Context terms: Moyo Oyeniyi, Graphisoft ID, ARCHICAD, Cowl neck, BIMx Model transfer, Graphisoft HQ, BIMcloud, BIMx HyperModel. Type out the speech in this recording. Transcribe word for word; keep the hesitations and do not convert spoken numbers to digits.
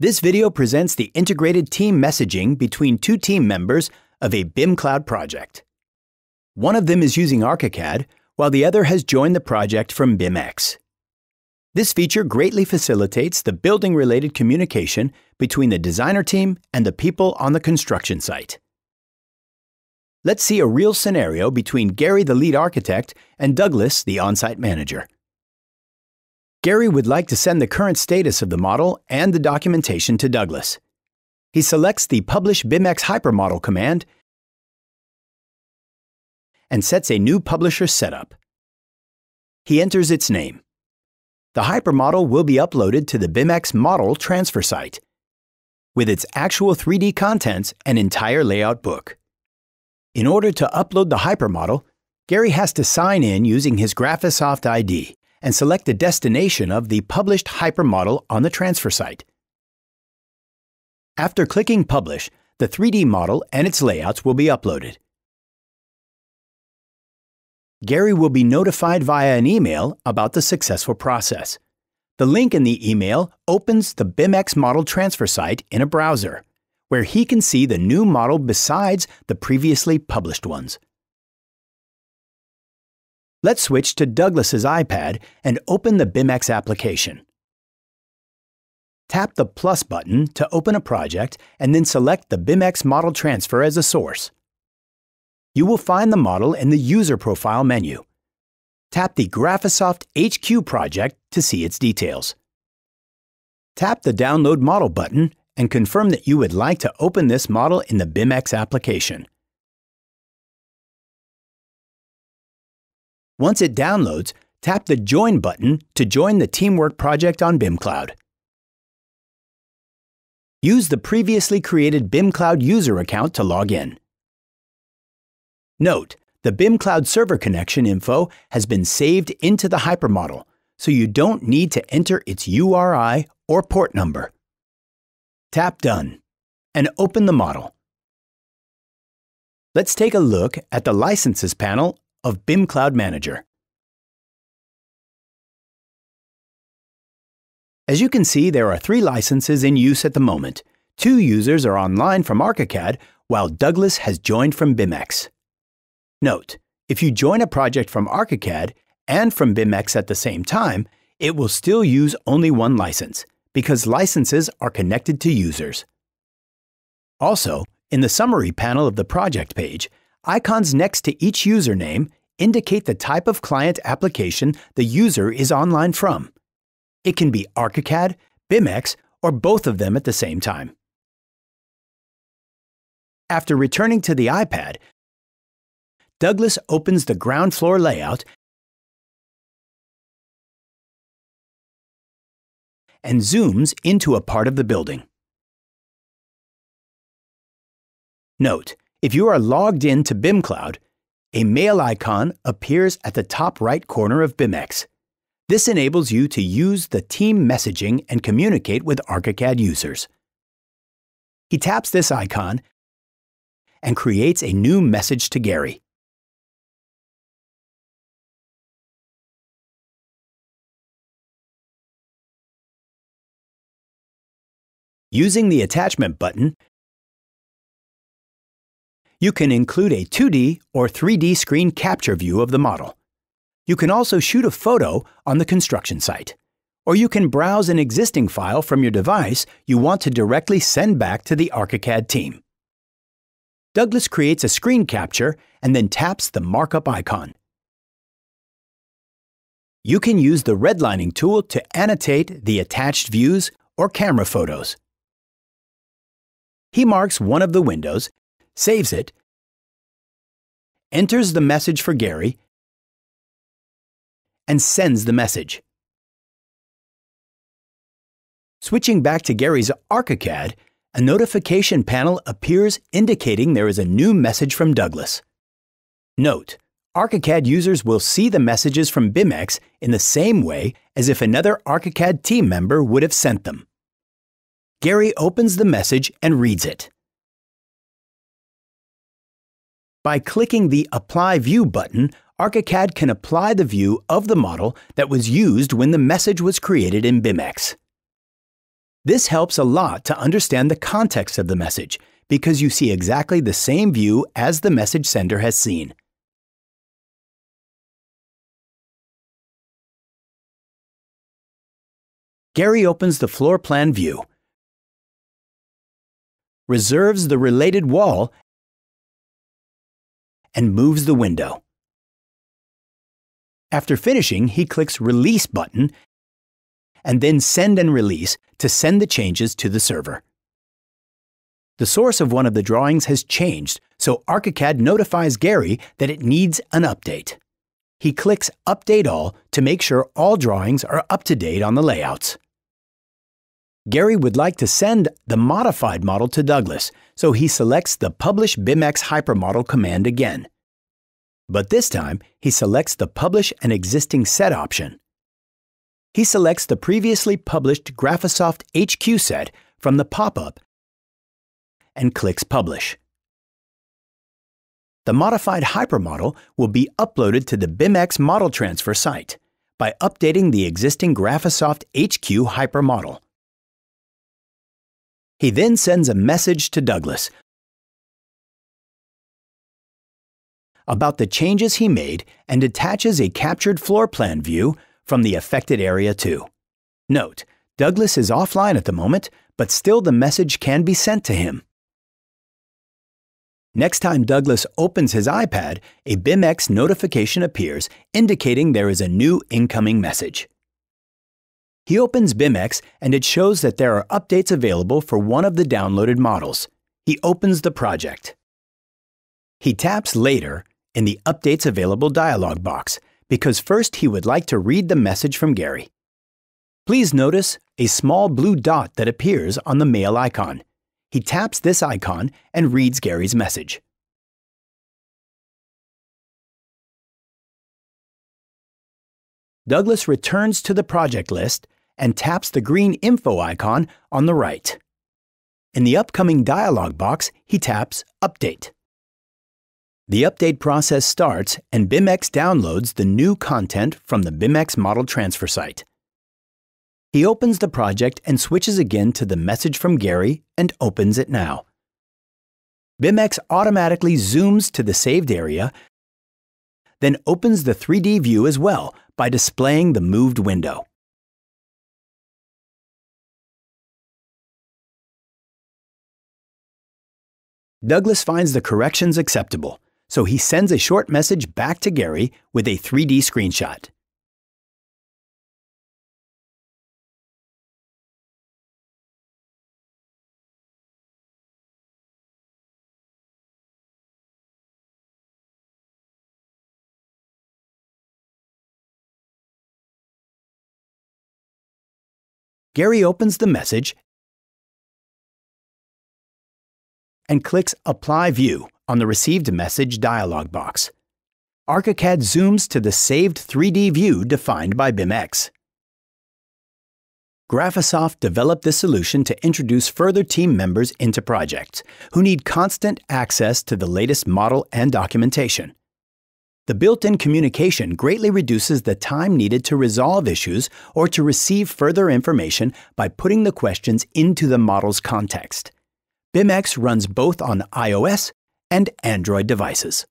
This video presents the integrated team messaging between two team members of a BIMcloud project. One of them is using ARCHICAD, while the other has joined the project from BIMx. This feature greatly facilitates the building-related communication between the designer team and the people on the construction site. Let's see a real scenario between Gary, the lead architect, and Douglas, the on-site manager. Gary would like to send the current status of the model and the documentation to Douglas. He selects the Publish BIMx HyperModel command and sets a new publisher setup. He enters its name. The hypermodel will be uploaded to the BIMx Model transfer site with its actual three D contents and entire layout book. In order to upload the hypermodel, Gary has to sign in using his Graphisoft I D and select the destination of the published hypermodel on the transfer site. After clicking Publish, the three D model and its layouts will be uploaded. Gary will be notified via an email about the successful process. The link in the email opens the BIMx Model transfer site in a browser, where he can see the new model besides the previously published ones. Let's switch to Douglas's iPad and open the BIMx application. Tap the plus button to open a project and then select the BIMx Model transfer as a source. You will find the model in the User Profile menu. Tap the Graphisoft H Q project to see its details. Tap the Download Model button and confirm that you would like to open this model in the BIMx application. Once it downloads, tap the Join button to join the Teamwork project on BIMcloud. Use the previously created BIMcloud user account to log in. Note, the BIMcloud server connection info has been saved into the hypermodel, so you don't need to enter its U R I or port number. Tap Done and open the model. Let's take a look at the Licenses panel of BIMcloud Manager. As you can see, there are three licenses in use at the moment. Two users are online from ARCHICAD, while Douglas has joined from BIMx. Note, if you join a project from ARCHICAD and from BIMx at the same time, it will still use only one license, because licenses are connected to users. Also, in the Summary panel of the Project page, icons next to each username indicate the type of client application the user is online from. It can be ARCHICAD, BIMx, or both of them at the same time. After returning to the iPad, Douglas opens the ground floor layout and zooms into a part of the building. Note, if you are logged in to BIMcloud, a mail icon appears at the top right corner of BIMx. This enables you to use the team messaging and communicate with ARCHICAD users. He taps this icon and creates a new message to Gary. Using the Attachment button, you can include a two D or three D screen capture view of the model. You can also shoot a photo on the construction site, or you can browse an existing file from your device you want to directly send back to the ARCHICAD team. Douglas creates a screen capture and then taps the markup icon. You can use the redlining tool to annotate the attached views or camera photos. He marks one of the windows, saves it, enters the message for Gary, and sends the message. Switching back to Gary's ARCHICAD, a notification panel appears indicating there is a new message from Douglas. Note, ARCHICAD users will see the messages from BIMx in the same way as if another ARCHICAD team member would have sent them. Gary opens the message and reads it. By clicking the Apply View button, ARCHICAD can apply the view of the model that was used when the message was created in BIMx. This helps a lot to understand the context of the message, because you see exactly the same view as the message sender has seen. Gary opens the floor plan view, reserves the related wall, and moves the window. After finishing, he clicks Release button and then Send and Release to send the changes to the server. The source of one of the drawings has changed, so ARCHICAD notifies Gary that it needs an update. He clicks Update All to make sure all drawings are up to date on the layouts. Gary would like to send the modified model to Douglas, so he selects the Publish BIMx HyperModel command again. But this time, he selects the Publish an Existing Set option. He selects the previously published Graphisoft H Q set from the pop-up and clicks Publish. The modified hypermodel will be uploaded to the BIMx Model transfer site by updating the existing Graphisoft H Q hypermodel. He then sends a message to Douglas about the changes he made and attaches a captured floor plan view from the affected area too. Note, Douglas is offline at the moment, but still the message can be sent to him. Next time Douglas opens his iPad, a BIMx notification appears indicating there is a new incoming message. He opens BIMx and it shows that there are updates available for one of the downloaded models. He opens the project. He taps Later in the Updates Available dialog box, because first he would like to read the message from Gary. Please notice a small blue dot that appears on the mail icon. He taps this icon and reads Gary's message. Douglas returns to the project list and taps the green info icon on the right. In the upcoming dialog box, he taps Update. The update process starts and BIMx downloads the new content from the BIMx Model transfer site. He opens the project and switches again to the message from Gary and opens it now. BIMx automatically zooms to the saved area, then opens the three D view as well by displaying the moved window. Douglas finds the corrections acceptable, so he sends a short message back to Gary with a three D screenshot. Gary opens the message and clicks Apply View on the Received Message dialog box. ARCHICAD zooms to the saved three D view defined by BIMx. Graphisoft developed this solution to introduce further team members into projects who need constant access to the latest model and documentation. The built-in communication greatly reduces the time needed to resolve issues or to receive further information by putting the questions into the model's context. BIMx runs both on iOS and Android devices.